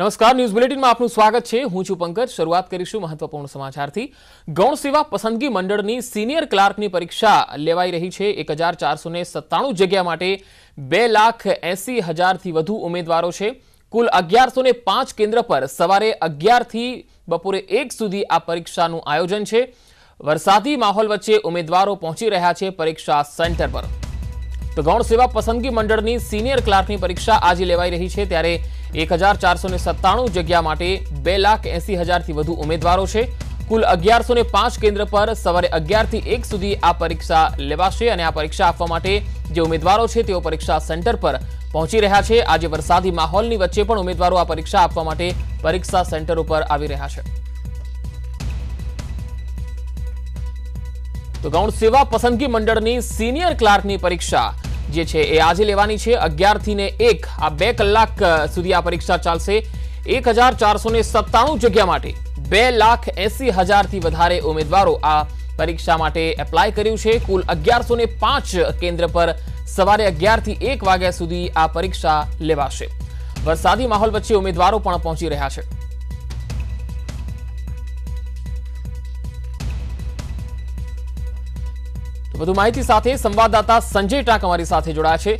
नमस्कार news bulletin में आपनु स्वागत छे। हूं छु पंकज। शुरुआत करीशु महत्वपूर्ण समाचारथी। गौण सेवा पसंदगी मंडळनी सीनियर क्लार्कनी परीक्षा लेवाई रही छे। 1497 जग्या माटे 2,80,000 थी वधु उमेदवारो छे। कुल 1105 केन्द्र पर सवारे 11 थी बपोरे 1 सुधी आ परीक्षानुं आयोजन छे। वरसादी माहोल वच्चे उमेदवारो पहोंची रह्या छे परीक्षा सेंटर पर। तो गौण सेवा पसंदगी मंडळनी सीनियर क्लार्कनी परीक्षा आज लेवाई रही है, त्यारे 1497 जग्या माटे 2,80,000 थी वधु उमेदवारो छे। कुल 1105 केन्द्र पर सवारे 11 થી 1 सुधी आ परीक्षा लेवाशे अने आ परीक्षा आपवा माटे जे उमेदवारो छे तेओ परीक्षा सेंटर पर पहोंची रह्या छे। आज वरसादी माहोलनी वच्चे पण उमेदवारो आ परीक्षा आपवा माटे परीक्षा सेंटर पर आवी रह्या छे। तो गौण सेवा पसंदगी मंडळनी सीनियर क्लार्कनी परीक्षा जे छे ए आज लेवानी छे। 11 થી 1 आ 2 કલાક सुधी आ परीक्षा चालशे। 1497 जग्या माटे 2,80,000 थी वधारे उमेदवारो आ परीक्षा माटे एप्लाय कर्यु छे। कुल 1105 केन्द्र पर सवारे 11 થી 1 वाग्या सुधी आ परीक्षा लेवाशे। वरसादी माहोल वच्चे उमेदवारो पण पहोंची रह्या छे। વધુ માહિતી સાથે સંવાદદાતા સંજય ટાંક અમારી સાથે જોડાયા છે।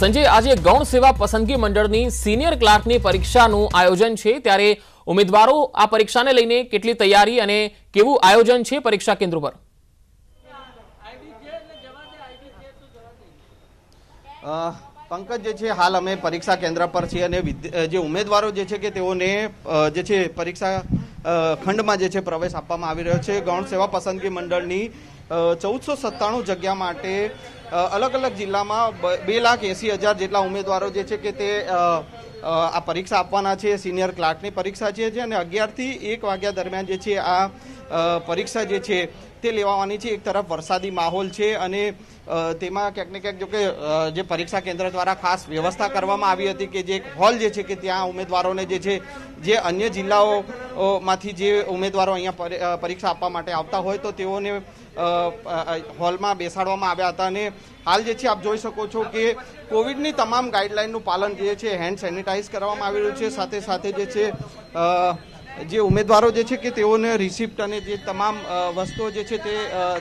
સંજય, આજે ગૌણ સેવા પસંદગી મંડળની સિનિયર ક્લાર્કની પરીક્ષાનું આયોજન છે, ત્યારે ઉમેદવારો આ પરીક્ષાને લઈને કેટલી તૈયારી અને કેવું આયોજન છે પરીક્ષા કેન્દ્રો પર? पंकज जे छे हाल अमे परीक्षा केन्द्र पर छे अने जे उमेदवारो जे छे के तेओने जे छे परीक्षा खंड में जे छे प्रवेश आपवामां आवी रह्यो छे। गौण सेवा पसंदगी मंडळनी 1497 जग्या माटे अलग अलग जिला में 2,80,000 जेटला उमेदवारो जे छे के ते आ परीक्षा आपवाना छे। सीनियर क्लार्कनी परीक्षा छे जे अने 11 થી 1 वाग्या दरमियान जे छे आ परीक्षा जे छे તે લેવાની છે। એક તરફ વરસાદી માહોલ છે અને તેમાં ક્યાંક ને ક્યાંક જો કે જે પરીક્ષા કેન્દ્ર દ્વારા ખાસ વ્યવસ્થા કરવામાં આવી હતી કે જે હોલ જે છે કે ત્યાં ઉમેદવારોને જે છે જે અન્ય જિલ્લાઓમાંથી જે ઉમેદવારો અહીંયા પરીક્ષા આપવા માટે આવતા હોય તો તેઓને હોલમાં બેસાડવામાં આવ્યા હતા અને હાલ જે છે આપ જોઈ શકો છો કે કોવિડની તમામ ગાઈડલાઇનનું પાલન જે છે હેન્ડ સેનિટાઇઝ કરવામાં આવી રહ્યું છે। સાથે સાથે જે છે જે ઉમેદવારો જે છે કે તેઓને રિસિપ્ટ અને જે તમામ વસ્તુઓ જે છે તે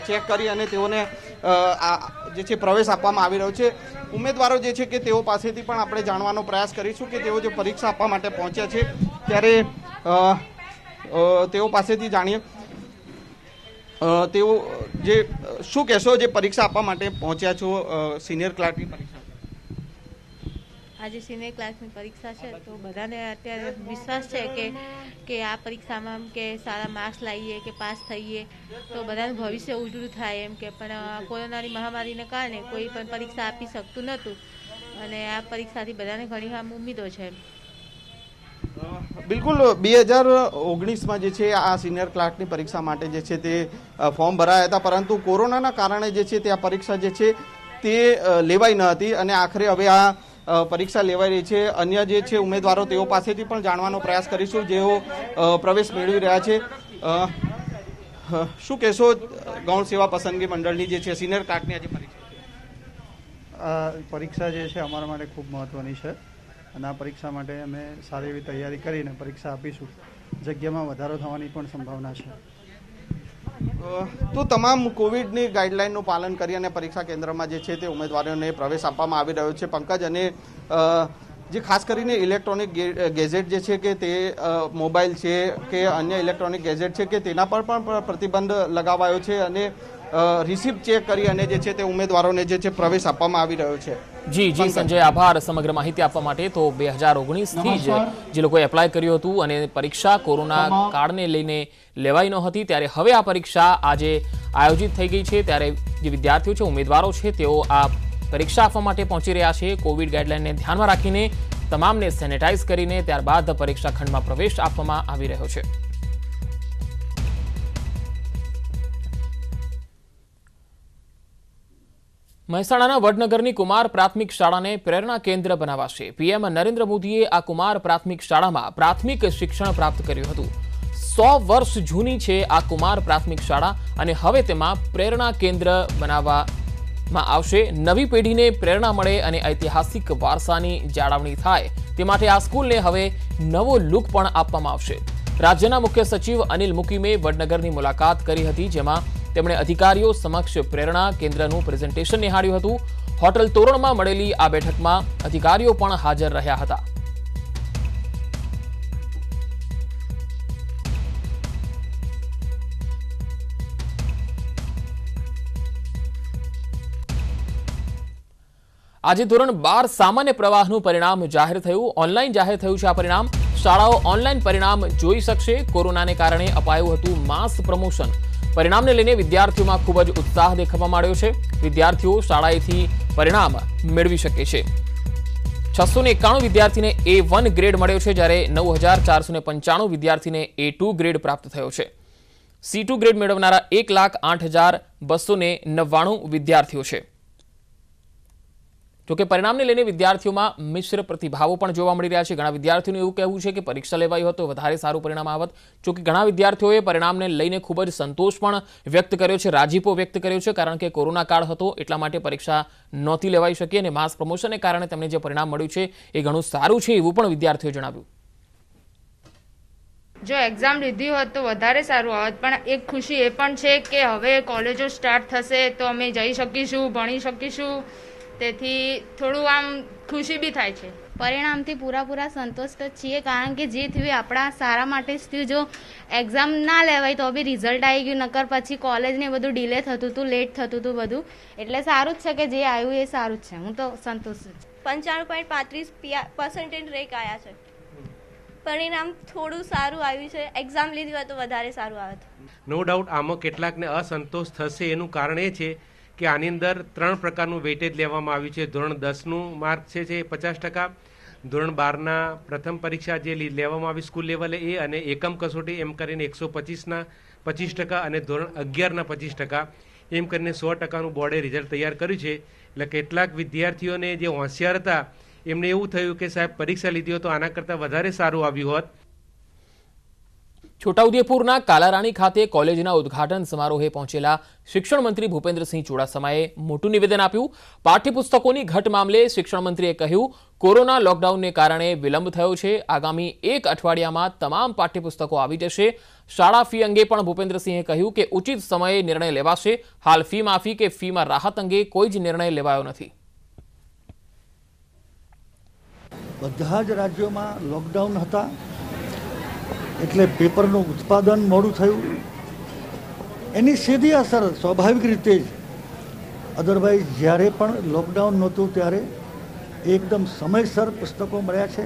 ચેક કરી અને તેઓને જે છે પ્રવેશ આપવામાં આવી રહ્યો છે। ઉમેદવારો જે છે કે તેઓ પાસેથી પણ આપણે જાણવાનો પ્રયાસ કરીશું કે તેઓ જે પરીક્ષા આપવા માટે પહોંચ્યા છે ત્યારે તેઓ પાસેથી જાણીએ તેઓ જે શું કહેશો જે પરીક્ષા આપવા માટે પહોંચ્યા છો સિનિયર ક્લાર્કની પરીક્ષા? आज सीनियर क्लासनी परीक्षा है तो बधाने अत्यारे विश्वास है कि आ परीक्षा में के सारा मार्क्स लाइए के पास थईए तो बधाने भविष्य उज्जळू थाय एम के पण कोरोना महामारी ने कारण कोई पण परीक्षा आपी सकतुं नतुं अने आ परीक्षा थी बधाने घणी हम उम्मीदो छे। बिल्कुल 2019 में जे छे आ सीनियर क्लार्कनी परीक्षा माटे जे छे ते फॉर्म भराया था, परंतु कोरोनाना कारणे जे छे ते आ परीक्षा जे छे ते लेवाई न हती अने आखरे हवे आ परीक्षा लेवाई रही है। अन्य जे छे उम्मीदवारों तेओ पासेथी पण जाणवानो प्रयास करीशुं जेओ प्रवेश मेळवी रह्या छे। शुं कहेशो गौण सेवा पसंदगी मंडळनी जे छे सीनियर क्लार्कनी आज परीक्षा जे छे अमारा माटे खूब महत्वनी छे अने आ परीक्षा माटे अमे सारी एवी तैयारी करीने परीक्षा आपीशुं। जग्यामां वधारो थवानी पण संभावना छे। तो तमाम कोविडनी गाइडलाइनનું પાલન કરી અને પરીક્ષા કેન્દ્રમાં જે છે તે ઉમેદવારોને પ્રવેશ આપવામાં આવી રહ્યો છે। પંકજ, અને જે ખાસ કરીને ઇલેક્ટ્રોનિક ગેજેટ જે છે કે તે મોબાઈલ છે કે અન્ય ઇલેક્ટ્રોનિક ગેજેટ છે કે તેના પર પણ પ્રતિબંધ લગાવાયો છે અને રિસિપ્ટ ચેક કરી અને જે છે તે ઉમેદવારોને જે છે પ્રવેશ આપવામાં આવી રહ્યો છે। જી જી સંજય, આભાર સમગ્ર માહિતી આપવા માટે। તો 2019 થી જે લોકોએ એપ્લાય કર્યું હતું અને પરીક્ષા કોરોના કાળને લઈને લેવાઈ ન હતી, ત્યારે હવે આ પરીક્ષા આજે આયોજિત થઈ ગઈ છે, ત્યારે જે વિદ્યાર્થીઓ છે ઉમેદવારો છે તેઓ આ પરીક્ષા આપવા માટે પહોંચી રહ્યા છે। કોવિડ ગાઈડલાઇનને ધ્યાનમાં રાખીને તમામને સેનિટાઇઝ કરીને ત્યારબાદ પરીક્ષા ખંડમાં પ્રવેશ આપવામાં આવી રહ્યો છે। મહેસાણાના વડનગરની કુમાર પ્રાથમિક શાળાને પ્રેરણા કેન્દ્ર બનાવાશે। પીએમ નરેન્દ્ર મોદીએ આ કુમાર પ્રાથમિક શાળામાં પ્રાથમિક શિક્ષણ પ્રાપ્ત કર્યું હતું। 100 વર્ષ જૂની છે આ કુમાર પ્રાથમિક શાળા અને હવે તેમાં પ્રેરણા કેન્દ્ર બનાવવા માં આવશે। નવી પેઢીને પ્રેરણા મળે અને ઐતિહાસિક વારસાની જાળવણી થાય તે માટે આ સ્કૂલને હવે નવો લુક પણ આપવામાં આવશે। રાજ્યના મુખ્ય સચિવ અનિલ મુકીમે વડનગરની મુલાકાત કરી હતી, જેમાં તેમણે અધિકારીઓ સમક્ષ પ્રેરણા કેન્દ્રનું પ્રેઝન્ટેશન નિહાળ્યું હતું। હોટલ તોરણમાં મળેલી આ બેઠકમાં અધિકારીઓ પણ હાજર રહ્યા હતા। आज धोरण 12 सामान्य प्रवाहनु परिणाम जाहिर थयुं। ऑनलाइन जाहिर थयुं छे। आ परिणाम शाळाओ ऑनलाइन परिणाम जोई शकशे। कोरोना ने कारणे अपायुं हतुं मास प्रमोशन। परिणाम ने लईने विद्यार्थियोमां खूब ज उत्साह देखवा मळ्यो छे। विद्यार्थियों शाळाएथी परिणाम मेळवी शके छे। 691 विद्यार्थी ने A1 ग्रेड मळ्यो छे, ज्यारे 9495 विद्यार्थी ने A2 ग्रेड प्राप्त थयो छे। C2 ग्रेड मेळवनारा 1,08,299 विद्यार्थीओ छे। जो कि परिणाम ने लेने विद्यार्थियों में मिश्र प्रतिभावों पण जोवा मळी रह्या छे। घणा विद्यार्थियों एवुं कहेवुं छे के परीक्षा लेवाई होत तो वधारे सारू परिणाम आवत। जो कि घणा विद्यार्थियों परिणाम ने लईने खूब ज संतोष पण व्यक्त कर्यो छे, राजीपो व्यक्त कर्यो छे, कारण के कोरोना काळ हतो एटला माटे परीक्षा नहोती लेवाई शकी अने मास प्रमोशन ने कारणे तेमने जे परिणाम मळ्युं छे ए घणुं सारूं छे एवुं पण विद्यार्थीओए जणाव्युं। जो एग्जाम लीधी होत तो वधारे सारू आवत, पण एक खुशी ए पण छे के हवे कॉलेजो स्टार्ट थशे तो अमे जई शकीशुं, भणी शकीशुं। थोड़ू आम खुशी भी थाय छे। परिणाम थी पूरा संतुष्ट छे, कारण के जे थी अपना सारा माटे थी। जो एग्जाम ना लेवाई तो भी रिजल्ट आई गयु, नकर पछी कॉलेज ने बधु डीले थतुं हतुं, लेट थतुं हतुं बधु, एटले सारूं ज छे के जे आव्युं ए सारूं ज छे। हूँ तो संतुष्ट छे। 95.35% रेक आया छे। परिणाम थोड़ू सारू आव्युं छे। एग्जाम लीधी होय तो वधारे सारू आवत। नो डाउट आमां केटलाकने असंतोष थशे। एनुं कारण ए छे कि आनी अंदर 3 प्रकारनुं वेटेज लेवामां आव्युं छे। धोरण 10नुं मार्क छे 50%, धोरण 12ना प्रथम परीक्षा जे लेवामां आवी स्कूल लेवले ए अने एकम कसोटी एम करीने 125 ना 25% अने धोरण 11 ना 25% एम करीने 100% बोर्डे रिजल्ट तैयार कर्युं छे। એટલે કેટલાક વિદ્યાર્થીઓને જે હોશિયાર હતા એમને એવું થયું કે સાહેબ પરીક્ષા લીધી હોય તો આના કરતાં વધારે સારું આવ્યું હોત। छोटाउदेपुरना कालाराणी खाते कॉलेजना उद्घाटन समारोहे पहुंचेला शिक्षण मंत्री भूपेन्द्र सिंह चुड़ासमाए मोटू निवेदन आप्यू। पाठ्यपुस्तकोनी घट मामले शिक्षण मंत्रीए कह्यू, कोरोना लॉकडाउन ने कारणे विलंब थयो छे, आगामी 1 अठवाडियामां तमाम पाठ्यपुस्तको आवी जशे। शाळा फी अंगे पण भूपेन्द्र सिंहे कह्यू के उचित समये निर्णय लेवाशे। हाल फी माफी के फी में राहत अंगे कोई ज निर्णय लेवायो नथी। बधा ज राज्योमां लॉकडाउन हता એટલે પેપરનું ઉત્પાદન મોડું થયું, એની સીધી અસર સ્વાભાવિક રીતે જ અધરવાઇઝ જ્યારે પણ લોકડાઉન નહોતું ત્યારે એકદમ સમયસર પુસ્તકો મળ્યા છે।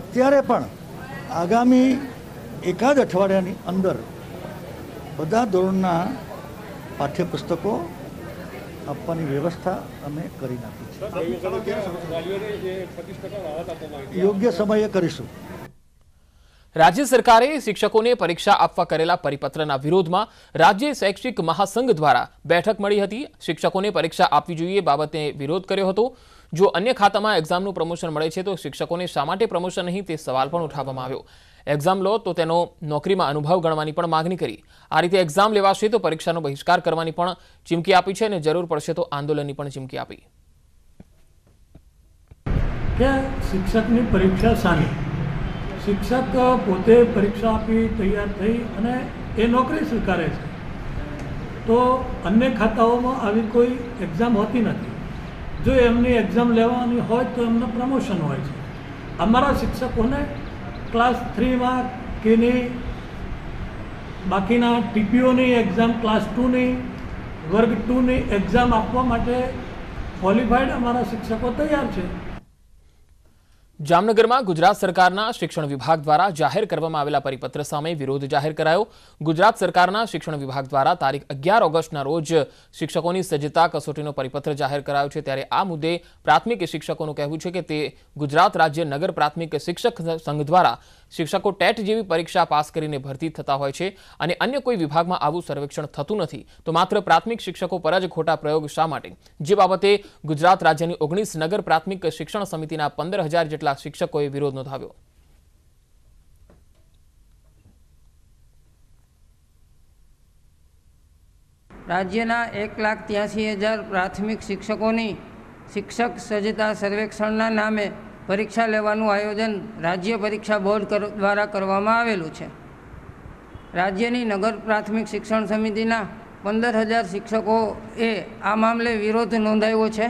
અત્યારે પણ આગામી 1 અઠવાડિયાની અંદર બધા ધોરણના પાઠ્યપુસ્તકો આપવાની વ્યવસ્થા અમે કરી નાખી છે, યોગ્ય સમયે કરીશું। राज्य सरकारे शिक्षकों ने परीक्षा आपवा करेला परिपत्रना विरोधमां राज्य शैक्षिक महासंघ द्वारा बैठक मळी हती। शिक्षकों ने परीक्षा आपवी जोईए बाबते विरोध कर्यो हतो। जो अन्य खाता में एक्जामनुं प्रमोशन मळे छे तो शिक्षकों ने शा माटे प्रमोशन नहीं ते सवाल पण उठाववामां आव्यो। एक्जाम लो तो तेनो नोकरीमां अनुभव गणवानी पण मागणी करी। आ रीते एक्जाम लेवाशे तो परीक्षानो बहिष्कार करवानी पण चीमकी आपी छे अने जरूर पड़शे तो आंदोलननी पण चीमकी आपी। शिक्षकनी परीक्षा सामे शिक्षक पोते परीक्षा आपी तैयार थी अने ए नौकरी स्वीकारे छे तो अन्य खाताओं में आवी कोई एग्जाम होती नहीं। जो एमनी एग्जाम लेवानी होय तो एमने प्रमोशन होय छे। अमारा शिक्षकों ने क्लास 3 में के बाकीना टीपीओ नी एग्जाम क्लास 2 नी वर्ग 2 नी एग्जाम आपवा माटे क्वॉलिफाइड अमारा शिक्षकों तैयार छे। जामनगर में गुजरात सरकारना शिक्षण विभाग द्वारा जाहिर करवामां आवेला परिपत्र सामे विरोध जाहिर करायो। गुजरात सरकारना शिक्षण विभाग द्वारा तारीख 11 ऑगस्टना रोज शिक्षकों की सज्जता कसोटीनो परिपत्र जाहिर करायो छे, त्यारे आ मुद्दे प्राथमिक शिक्षकोनुं कहेवुं छे के ते गुजरात राज्य नगर प्राथमिक शिक्षक संघ द्वारा शिक्षकों टेट जेवी परीक्षा पास करीने भरती थता होय छे अने अन्य कोई विभाग में आवुं सर्वेक्षण थतुं नथी, तो मात्र प्राथमिक शिक्षकों पर ज खोटा प्रयोग शा माटे, जे बाबते गुजरात राज्यनी 19 नगर प्राथमिक शिक्षण समितिना 15,000 जेटला शिक्षकोए विरोध नोंधाव्यो। राज्यना 1,83,000 प्राथमिक शिक्षकों की शिक्षक सज्जता सर्वेक्षण नामे परीक्षा लेवानुं आयोजन राज्य परीक्षा बोर्ड द्वारा करवामां आवेलुं छे। राज्यनी नगर प्राथमिक शिक्षण समितिना 15,000 शिक्षकोए आ मामले विरोध नोंधाव्यो छे,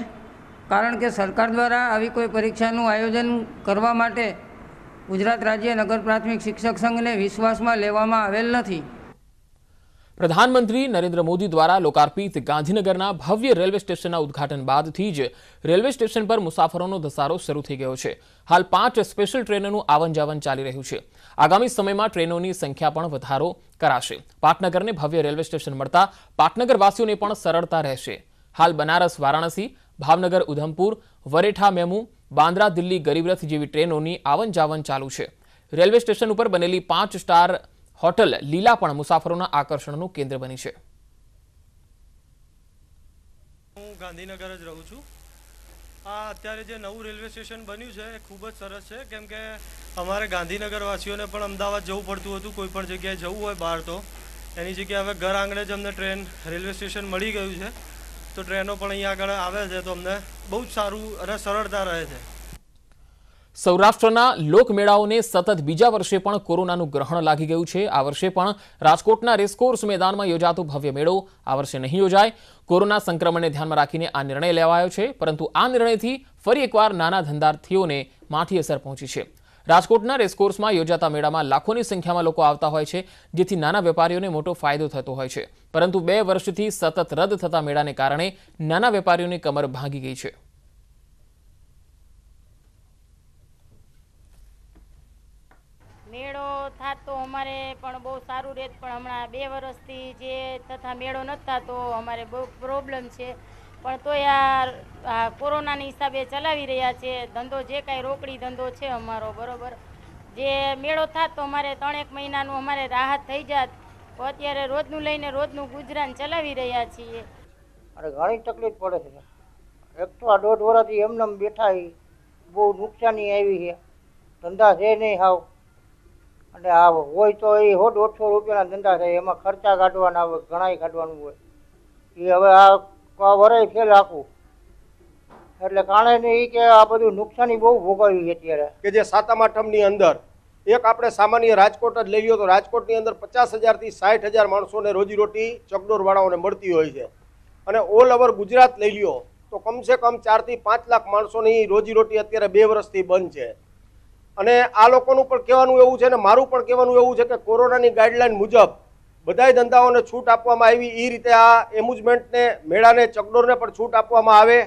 कारण के सरकार द्वारा आवी कोई परीक्षानुं आयोजन करवा माटे गुजरात राज्य नगर प्राथमिक शिक्षक संघ ने विश्वास में लेवामां आवेल नथी। प्रधानमंत्री नरेन्द्र मोदी द्वारा लोकार्पित गांधीनगर भव्य रेलवे स्टेशन उद्घाटन बाद ज रेलवे स्टेशन पर मुसाफरों धसारो शुरू थी गयो है। हाल 5 स्पेशल ट्रेनों आवन जावन चाली रू है। आगामी समय में ट्रेनों की संख्या पर वधारो कराशे। पाटनगर ने भव्य रेलवे स्टेशन मळता पाटनगरवासीओं ने पण सरलता रहेशे। हाल बनारस वाराणसी भावनगर उधमपुर वरेठा मेमू बांद्रा दिल्ली गरीबरथ जेवी ट्रेनों की आवन जावन चालू है। रेलवे स्टेशन पर बनेली 5 स्टार होटल लीला पण मुसाफरोना आकर्षणनुं केंद्र बनी छे। हूँ गांधीनगर ज रहूँ छूँ। आ अत्यारे जे नवुं रेलवे स्टेशन बन्युं छे ए खूब ज सरस छे, केम के अमारे गांधीनगरवासीओने पण अमदावाद जवुं पडतुं हतुं। कोईपण जग्याए जवुं होय बहार तो एनी जग्याए हवे घर आंगणे ज अमने ट्रेन रेलवे स्टेशन मळी गयुं छे, तो ट्रेनो पण अहींया आगळ आवे छे, तो अमने बहु ज सारुं अने सरळता रहे छे। सौराष्ट्रना लोकमेळाओने सतत बीजा वर्षे पण कोरोनानुं ग्रहण लागी गयुं छे। आ वर्षे पण राजकोटना रेसकोर्स मैदानमां योजातो भव्य मेळो आ वर्षे नहीं योजाय। कोरोना संक्रमणने ध्यानमां राखीने आ निर्णय लेवायो छे, परंतु आ निर्णयथी फरी एकवार नाना धंधार्थीओने माठी असर पहोंची छे। राजकोटना रेसकोर्समां योजाता मेळामां लाखोनी संख्यामां लोको आवता होय छे, जेथी नाना वेपारीओने मोटो फायदो थतो होय छे, परंतु 2 वर्षथी सतत रद्द थता मेळाने कारणे नाना वेपारीओनी कमर भांगी गई छे। मेड़ो था तो अमारे बहुत सारू रेत, पण हमणा 2 वर्षथी जे तथा मेड़ो न था तो अमारे बहुत प्रॉब्लम है। पण तो यार कोरोना हिसाबे चलावी रह्या छे धंधो, जे काई रोकड़ी धंधो छे अमारो बरोबर। जे मेड़ो था तो अमारे 3-1 महीनानू अमारे राहत थई जात, तो अत्यारे रोजनू लईने रोजनू गुजरान चलावी रह्या छीए। अरे घणी तकलीफ पड़े छे। एक तो आ 1.5 वर्षथी एमनेम बेठा हई, बहुत नुकसानी आवी छे। धंधा छे नहीं हाव, अने आ होय तो ए 100-150 रूपियाना धंधा थाय, एमां खर्चा काढवाना होय, घणाय काढवानुं होय। ए हवे आ वराय फेल आखुं એટલે કારણે ઈ કે આ બધું નુકસાની બહુ ભોગવી છે અત્યારે, કે જે 7-8ની અંદર એક આપણે સામાન્ય રાજકોટ જ લઈ લ્યો તો રાજકોટની અંદર 50,000 થી 60,000 માણસોને રોજીરોટી ચકડોર વાળાઓને મળતી હોય છે, અને ઓલ ઓવર ગુજરાત લઈ લ્યો તો કમસે કમ 4 થી 5 લાખ માણસોની રોજીરોટી અત્યારે 2 વર્ષથી બંધ છે। અને આ લોકોનું પણ કહેવાનું એવું છે ને મારું પણ કહેવાનું એવું છે કે કોરોનાની ગાઈડલાઈન મુજબ બધાય ધંધાઓને છૂટ આપવામાં આવી, એ રીતે આ એમ્યુઝમેન્ટને મેળાને ચકડોરને પણ છૂટ આપવામાં આવે।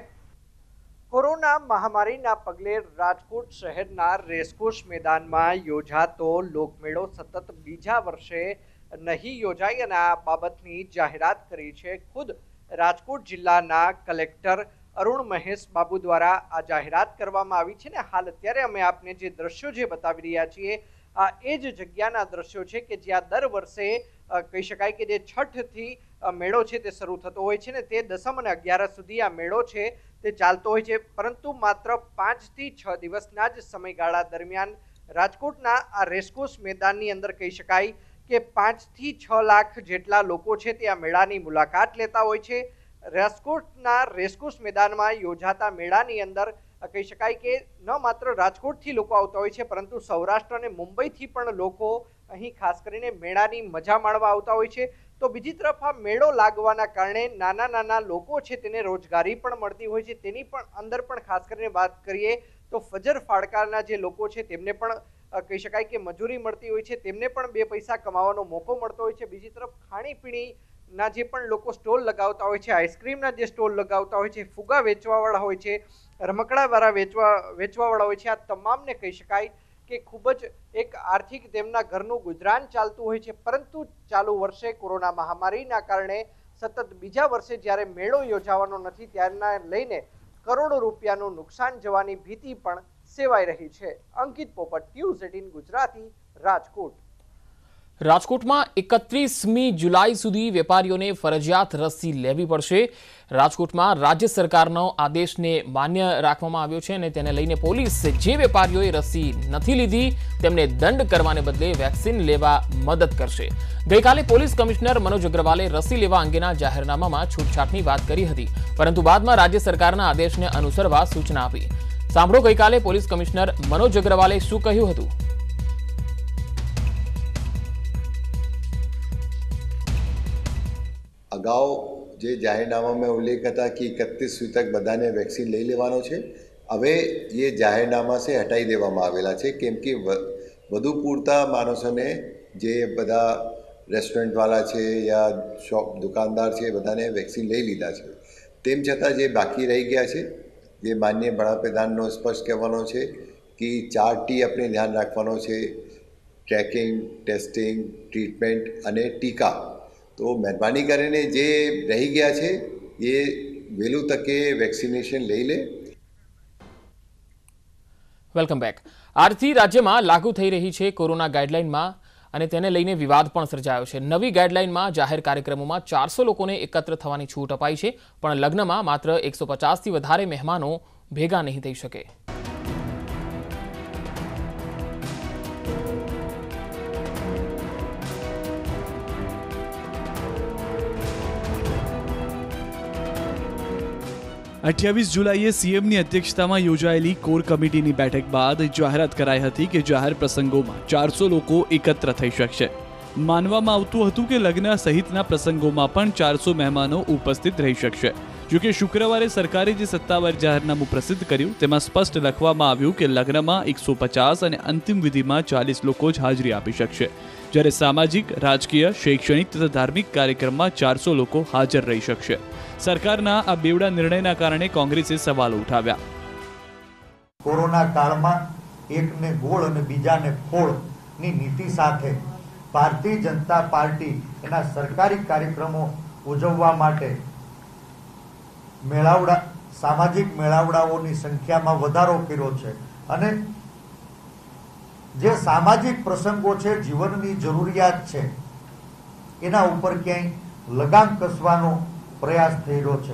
કોરોના મહામારીના પગલે રાજકોટ શહેરના રેસકોર્સ મેદાનમાં યોજાતો લોકમેળો સતત બીજા વર્ષે નહીં યોજાય, અને આ બાબતની જાહેરાત કરી છે ખુદ રાજકોટ જિલ્લાના કલેક્ટર अरुण महेश बाबू द्वारा आ जाहरात करवामां आवी छे। ने हाल अत्यारे अमे आपने जे दृश्यो जे बतावी रह्या छीए आ ए ज जग्याना दृश्यो छे के ज्यां दर वर्षे कही शकाय के जे 6 थी मेळो छे ते शरू थतो होय छे ने ते 10 અને 11 सुधी आ मेळो छे ते चालतो होय छे, परंतु मात्र 5 થી 6 दिवसना ज समयगाळा दरमियान राजकोटना आ रेसकोर्स मैदाननी अंदर कही शकाय के 5 થી 6 લાખ जेटला लोको छे ते आ मेळानी मुलाकात लेता होय छे। राजकोटना रेसकोर्स मैदान में योजाता मेळानी अंदर कही शकाय के न मात्र राजकोटथी लोको आवता होय छे, परंतु सौराष्ट्र ने मुंबईथी पण लोको अहीं खास करीने मेळानी मजा माणवा आवता होय छे। तो बीजी तरफ आ मेळो लागवाना कारणे नाना नाना लोको छे तेने रोजगारी पण मळती होय छे, तेनी पण अंदर पण खास करीने वात करीए तो फजर फाड़कारना जे लोको छे तेमने पण कही शकाय के मजूरी मळती होय छे, तेमने पण 2 पैसा कमावानो मोको मळतो होय छे। बीजी तरफ खाणीपीणी ना जे पण लोको स्टॉल लगावता होय छे, आइसक्रीमना जे स्टॉल लगावता होय छे, फुगा वेचवावाळा होय छे, रमकडावाळा वेचवावाळा होय छे, आ तमामने कही शकाय के खूब ज एक आर्थिक तेमना घरनुं गुजरान चालतुं होय छे। परंतु चालू वर्षे कोरोना महामारीना कारणे सतत बीजा वर्षे ज्यारे मेळो योजावानो नथी त्यारना लईने करोड़ों रूपियानुं नुकसान जवानी भीति पण सेवाई रही छे। अंकित पोपट, News18 गुजराती, राजकोट। राजकोट में 31 जुलाई सुधी वेपारीओं ने फरजियात रसी लेवी पड़शे। राजकोट में राज्य सरकारनो आदेश ने मान्य राखवामां आव्यो छे, अने तेने लईने पोलीस जे वेपारीओए रसी नथी लीधी तेमने दंड करवाने बदले वेक्सीन लेवा मदद करशे। गईकाले पोलीस कमिश्नर मनोज अग्रवाले रसी लेवा अंगेना जाहेरनामामां छूटछाटनी वात करी हती, परंतु बादमां राज्य सरकारना आदेशने अनुसरवा सूचना आपी। सांभळो गईकाले पोलीस कमिश्नर मनोज अग्रवाले शुं कह्युं हतुं। अगाउ जे जाहिरनामा में उल्लेख था कि 31 तक बधाने वेक्सिन लई लेवानो छे। हवे ये जाहिरनामा से हटाई देवामां आवेला छे, केम के वधु पूरता मानसोने जे बधा रेस्टोरेंट वाला छे या शॉप दुकानदार छे बधाने वेक्सिन लई लीधा छे। तेम छतां जे बाकी रही गया छे जे माननीय वडाप्रधाननो स्पष्ट कहेवानो छे कि 4T अपने ध्यान राखवानो छे, ट्रेकिंग, टेस्टिंग, ट्रीटमेंट अने टीका। तो मेहरबानी करीने जे रही गया छे ये वेलू तके वेक्सिनेशन लई ले। Welcome back. आजथी राज्य में लागू थई रही है कोरोना गाइडलाइन में, अने तेने लईने विवाद पण सर्जायो छे। नवी गाइडलाइन में जाहिर कार्यक्रमों में 400 लोगों एकत्र थवानी छूट अपाई है, पण लग्न में मात्र 150 थी वधारे मेहमानों भेगा नहीं थई शके। अठयावीस जुलाईए सीएम की अध्यक्षता में योजायेली कोर कमिटी की बैठक बाद जाहरात कराई हती कि जाहिर प्रसंगों में 400 लोग एकत्र थई शकशे। मानवामां आवतुं हतुं के लग्न सहितना प्रसंगों में पण 400 मेहमानों उपस्थित रही शकशे। जो कि शुक्रवार सरकारे जे सत्तावार जाहरनामु प्रसिद्ध कर्युं तेमां स्पष्ट लखवामां आव्युं के लग्न में 150 अने अंतिम विधि में 40 लोग ज हाजरी आपी शकशे, ज्यारे सामाजिक, राजकीय, शैक्षणिक तथा धार्मिक कार्यक्रम में 400 लोग हाजर रही शकशे। सरकारना आ बेवड़ा निर्णयना कारणे कांग्रेसे सवाल उठाव्या। कोरोना काळमां एकने गोळ अने बीजाने फोळनी नीति साथे भारतीय जनता पार्टी एना सरकारी कार्यक्रमों उजववा माटे मेळावड़ा, सामाजिक मेळावड़ाओनी संख्यामां वधारो कर्यो छे अने जे सामाजिक प्रसंगों छे, जीवननी जरूरियात छे एना उपर क्यांय लगाम कसवानो प्रयास थई रह्यो छे।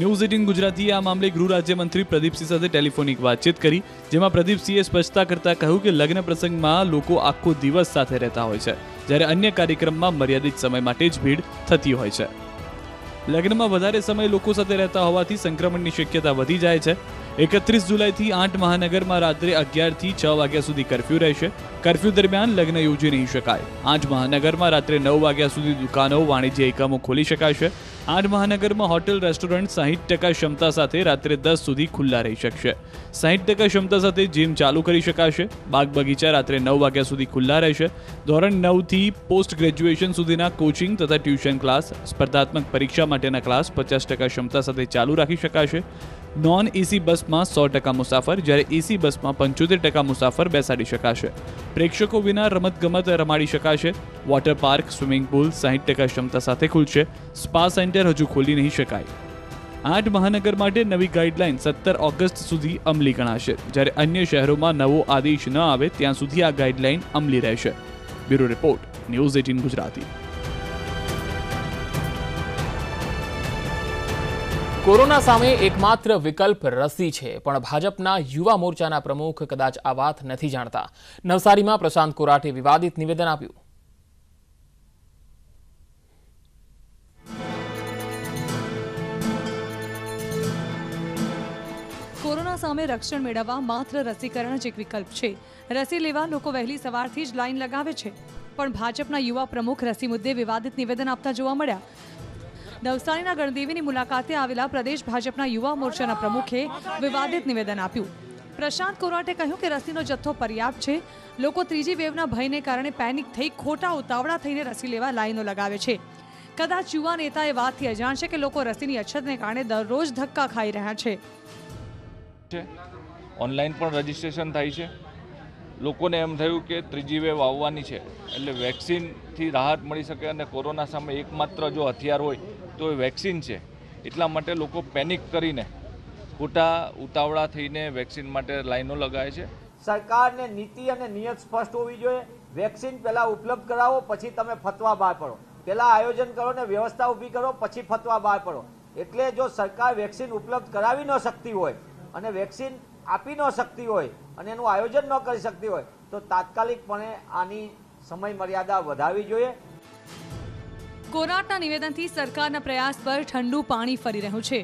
न्यूज 18 गुजरातीए आ मामले गृह राज्य मंत्री प्रदीपसिंह साथे टेलिफोनिक बातचीत करी, जेमां प्रदीपसिंह स्पष्टता करता कहूं कि लग्न प्रसंग में लोग आखो दिवस साथे रहता होय छे, ज्यारे अन्य कार्यक्रम में मर्यादित समय माटे ज भीड़ थती होय छे। लग्न में वधारे समय लोग साथे रहता होवाथी संक्रमण की शक्यता वधी जाय छे। 31 जुलाई 8 महानगर में रात्रे 11 થી 6 वाग्या सुधी कर्फ्यू रहेशे। कर्फ्यू दरमियान लग्न योजी नहीं शकाय। 8 महानगर में रात्रे 9 वाग्या सुधी दुकानों, वाणिज्य एकमों खोली शकाशे। 8 महानगर में होटेल रेस्टोरंट 60% क्षमता साथे रात्रे 10 सुधी खुला रही शकशे। 60% क्षमता साथे जिम चालू करी शकाशे। बाग बगीचा रात्रे 9 वाग्या सुधी खुला रहेशे। धोरण 9 पोस्ट ग्रेज्युएशन सुधीना कोचिंग तथा ट्यूशन क्लास, स्पर्धात्मक परीक्षा माटेना क्लास 50% क्षमता साथे चालू राखी शकाशे। नॉन एसी बस में 100% मुसाफर, जयरे एसी बस में 75% मुसाफर बेसाड़ी शकाशे। प्रेक्षकों विना रमतगमत रमाड़ी शकाशे। वॉटर पार्क, स्विमिंग पूल 60% क्षमता साथे खुलशे। स्पा सेंटर हजू खोली नहीं शकाय। 8 महानगर माटे नवी गाइडलाइन 17 ऑगस्ट सुधी अमली गणाशे, जयरे अन्य शहरों में नवो आदेश न आवे त्यां सुधी आ गाइडलाइन अमली रहेशे। Bureau report, news 18 Gujarati. Corona सामे एकमात्र विकल्प रसी छे, पण भाजपना युवा मोर्चाना प्रमुख कदाच आ वात नथी जाणता। नवसारीमां प्रशांत कोराटे विवादित निवेदन आप्युं। कोरोना सामे रक्षण मेळववा मात्र रसीकरण ज एक विकल्प छे। रसी लेवा लोको वहेली सवारथी ज लाइन लगावे छे, पण भाजपना युवा प्रमुख रसी मुद्दे विवादित निवेदन आपता जोवा मळ्या। नवसारीना गणदेवीनी मुलाकाते आवेला प्रदेश भाजपना युवा मोर्चाना प्रमुखे विवादित निवेदन आप्युं। प्रशांत कोराटे कह्युं के रसीनो जथ्थो पर्याप्त छे। लोको त्रीजी वेवना भयने कारणे पेनिक थई खोटा उतावळा थईने रसी लेवा लाइनो लगावे छे। कदाच युवा नेता ए वातथी अजाण छे के लोको रसीनी अछतने कारणे दररोज धक्का खाई रह्या छे। ऑनलाइन पण रजिस्ट्रेशन थाय छे। लोकोने एम थयुं के त्रीजी वेव आववानी छे एटले वेक्सिनथी राहत मळी शके अने कोरोना सामे एकमात्र जो हथियार होय तो वेक्सिन है। एटला माटे लोको पेनिक करीने खोटा उतावळा थईने वेक्सिन माटे लाइनो लगाए छे। सरकार ने नीति और नियत स्पष्ट होवी जोईए। વેક્સિન પહેલા ઉપલબ્ધ કરાવો પછી તમે ફતવા બહાર પડો, પહેલા આયોજન કરો ને વ્યવસ્થા ઊભી કરો પછી ફતવા બહાર પડો। એટલે જો સરકાર વેક્સિન ઉપલબ્ધ કરાવી ન શકતી હોય અને વેક્સિન આપી ન શકતી હોય અને એનું આયોજન ન કરી શકતી હોય તો તાત્કાલિકપણે આની સમય મર્યાદા વધારવી જોઈએ। કોર્ટના નિવેદનથી સરકારના પ્રયાસ પર ઠંડુ પાણી ફરી રહ્યું છે।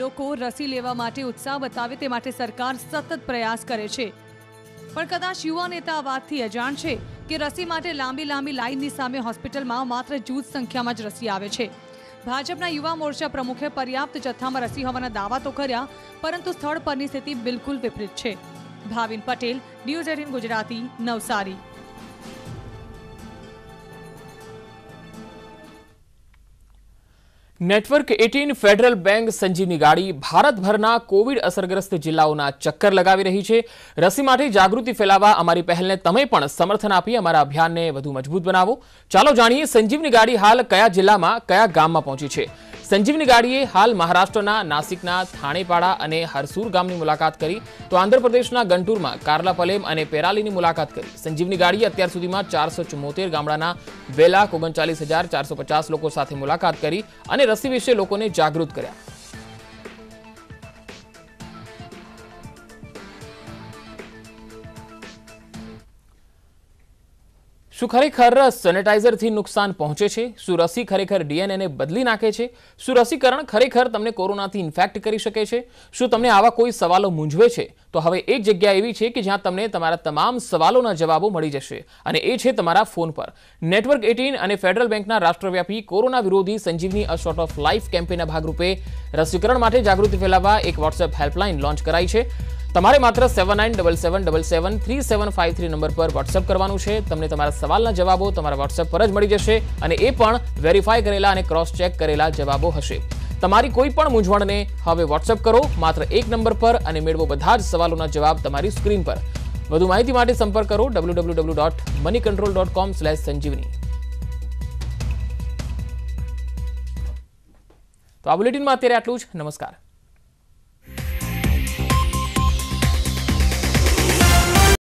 લોકો રસી લેવા માટે ઉત્સાહ બતાવે તે માટે સરકાર સતત પ્રયાસ કરે છે, પણ કદાચ યુવા નેતા આ વાતથી અજાણ છે કે રસી માટે લાંબી લાંબી લાઇનની સામે હોસ્પિટલમાં માત્ર જૂથ સંખ્યામાં જ રસી આવે છે। ભાજપના યુવા મોરચા પ્રમુખે પર્યાપ્ત જથ્થામાં રસી હોવાના દાવા તો કર્યા, પરંતુ સ્થળ પરની સ્થિતિ બિલકુલ વિપરીત છે। Bhavin Patel, News18 Gujarati, Navsari. Network 18 federal bank Sanjeevani गाड़ी भारत भरना कोविड असरग्रस्त जिल्लाओना चक्कर लगावी रही है। रसी माटे जागृति फैलावा अमारी पहलने तमे पण समर्थन आपी अमारा अभियानने वधु मजबूत बनावो। चालो जाणीए संजीवनी गाड़ी हाल कया जिल्लामां कया गाममां पहोंची छे। संजीवनी गाड़ीए हाल महाराष्ट्रना नासिकना थाणेपाड़ा अने हरसूर गामनी मुलाकात करी तो आंध्र प्रदेशना गंटूरमां कार्लापलेम अने पेरालीनी मुलाकात करी। संजीवनी गाड़ीए अत्यार सुधीमां 474 गामडाना 2,39,450 लोको साथे मुलाकात करी अने रसी विषे लोकोने जागृत कर्या। शू खरेखर सेनेटाइजर थी नुकसान पहुंचे छे? शू रसी खरेखर डीएनए ने बदली नाखे छे? शू रसीकरण खरेखर तमने कोरोना थी इन्फेक्ट करी शके छे? शू तमने आवा कोई सवालों मूंझवे छे? तो हवे एक जग्या एवी छे कि ज्यां तमने तमारा तमाम सवालोना जवाबो मळी जशे अने ए छे तमारा फोन पर। नेटवर्क 18 अने फेडरल बेंकना राष्ट्रव्यापी कोरोना विरोधी Sanjeevani a shot of life केम्पेनना भागरूपे रसीकरण माटे जागृति फैलावा एक व्हाट्सएप हेल्पलाइन लॉन्च कराई छे। तमारे मात्र 7977773753 नंबर पर व्हाट्सएप करवानुं छे। तमने तमारा सवालना जवाबो तमारा व्हाट्सएप पर ज मळी जशे अने ए पण वेरीफाई करेला अने क्रॉस चेक करेला जवाबो हशे। तमारी कोई पण मूंझवणने हवे व्हाट्सएप करो मात्र एक नंबर पर अने मेळवो बधा ज सवालोना जवाब तमारी स्क्रीन पर। વધુ માહિતી માટે સંપર્ક કરો www.moneycontrol.com/sanjivani। તો આ બુલેટિનમાં અત્યારે આટલું જ। નમસ્કાર।